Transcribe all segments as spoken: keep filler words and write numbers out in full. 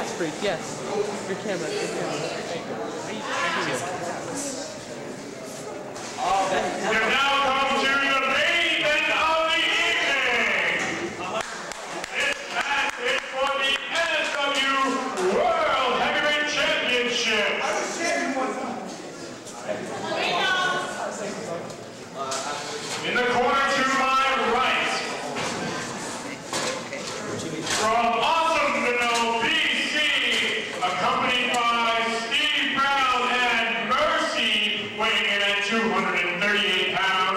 Yes, freak, yes. Your camera, your camera. We're now going to the main event of the evening. This match is for the N S W World Heavyweight Championship. I was champion one time. In the corner to my right. From Awesome Vanilla B. Accompanied by Steve Brown and Mercy, weighing in at two hundred thirty-eight pounds.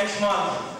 Next month.